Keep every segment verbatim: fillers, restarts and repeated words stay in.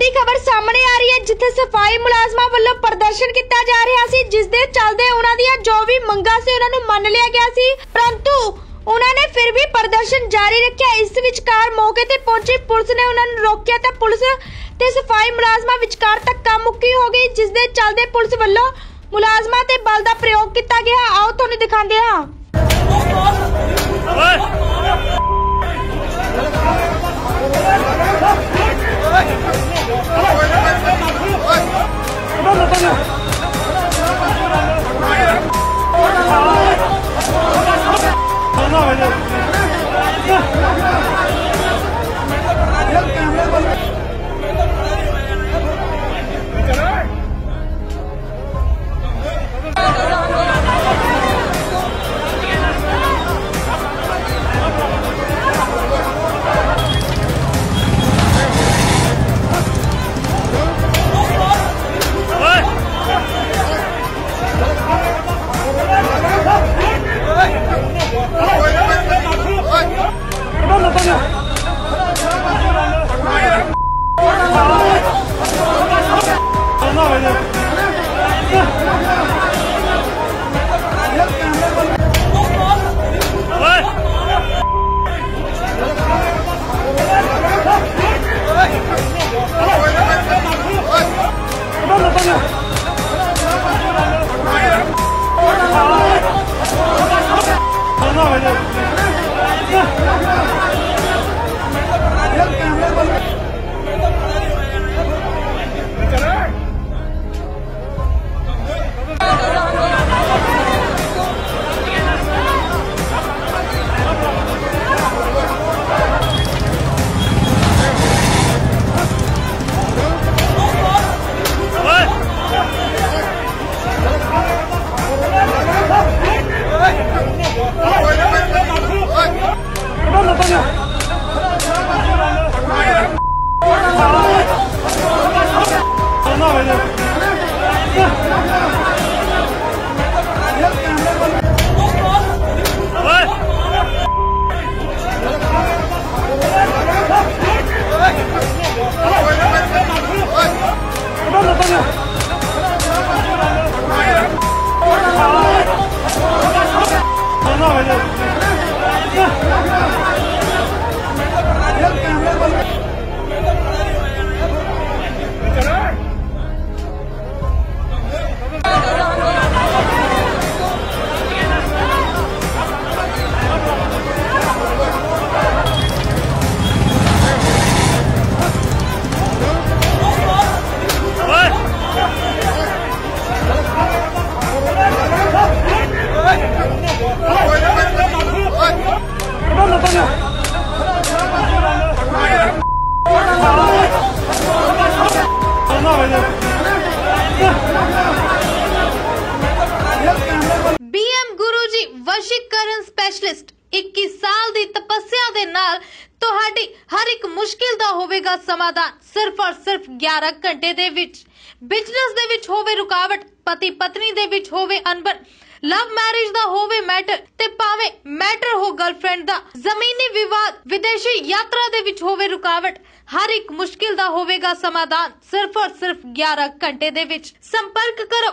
ਵੱਡੀ ਖਬਰ ਸਾਹਮਣੇ ਆ ਰਹੀ ਹੈ ਜਿੱਥੇ ਸਫਾਈ ਮੁਲਾਜ਼ਮਾਂ ਵੱਲੋਂ ਪ੍ਰਦਰਸ਼ਨ ਕੀਤਾ ਜਾ ਰਿਹਾ ਸੀ ਜਿਸ ਦੇ ਚਲਦੇ ਉਹਨਾਂ ਦੀਆਂ ਜੋ ਵੀ ਮੰਗਾਂ ਸੀ ਉਹਨਾਂ ਨੂੰ ਮੰਨ ਲਿਆ ਗਿਆ ਸੀ ਪਰੰਤੂ ਉਹਨਾਂ ਨੇ ਫਿਰ ਵੀ ਪ੍ਰਦਰਸ਼ਨ ਜਾਰੀ ਰੱਖਿਆ। ਇਸ ਵਿਚਕਾਰ ਮੌਕੇ ਤੇ ਪਹੁੰਚੀ ਪੁਲਿਸ ਨੇ ਉਹਨਾਂ ਨੂੰ ਰੋਕਿਆ ਤਾਂ ਪੁਲਿਸ ਤੇ ਸਫਾਈ ਮੁਲਾਜ਼ਮਾਂ ਵਿਚਕਾਰ ਧੱਕਾ ਮੁੱਕੀ ਹੋ ਗਈ ਜਿਸ ਦੇ ਚਲਦੇ ਪੁਲਿਸ ਵੱਲੋਂ ਮੁਲਾਜ਼ਮਾਂ ਤੇ ਬਲ ਦਾ ਪ੍ਰਯੋਗ ਕੀਤਾ ਗਿਆ। ਆਓ ਤੁਹਾਨੂੰ ਦਿਖਾਉਂਦੇ ਹਾਂ। ਵਸ਼ੀਕਰਨ ਸਪੈਸ਼ਲਿਸਟ इक्कीस ਸਾਲ ਦੀ ਤਪੱਸਿਆ ਦੇ ਨਾਲ ਤੁਹਾਡੀ ਹਰ ਇੱਕ ਮੁਸ਼ਕਿਲ ਦਾ ਹੋਵੇਗਾ ਸਮਾਧਾਨ ਸਿਰਫ ਔਰ ਸਿਰਫ ग्यारह ਘੰਟੇ ਦੇ ਵਿੱਚ। ਬਿਜ਼ਨਸ ਦੇ ਵਿੱਚ ਹੋਵੇ ਰੁਕਾਵਟ, ਪਤੀ ਪਤਨੀ ਦੇ ਵਿੱਚ ਹੋਵੇ ਅਨਬਨ, ਲਵ ਮੈਰਿਜ ਦਾ ਹੋਵੇ ਮੈਟਰ ਤੇ ਭਾਵੇਂ ਮੈਟਰ ਹੋ ਗਰਲਫ੍ਰੈਂਡ ਦਾ, ਜ਼ਮੀਨੀ ਵਿਵਾਦ, ਵਿਦੇਸ਼ੀ ਯਾਤਰਾ ਦੇ ਵਿੱਚ ਹੋਵੇ ਰੁਕਾਵਟ, ਹਰ ਇੱਕ ਮੁਸ਼ਕਿਲ ਦਾ ਹੋਵੇਗਾ ਸਮਾਧਾਨ ਸਿਰਫ ਔਰ ਸਿਰਫ ग्यारह ਘੰਟੇ ਦੇ ਵਿੱਚ। ਸੰਪਰਕ ਕਰੋ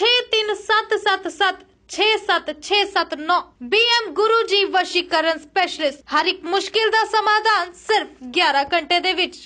ਛੇ ਤਿੰਨ ਸੱਤ ਸੱਤ ਸੱਤ छे सत छे सत नौ। बी एम गुरु जी वशीकरण स्पेशलिस्ट, हर एक मुश्किल का समाधान सिर्फ ग्यारह घंटे दे विच।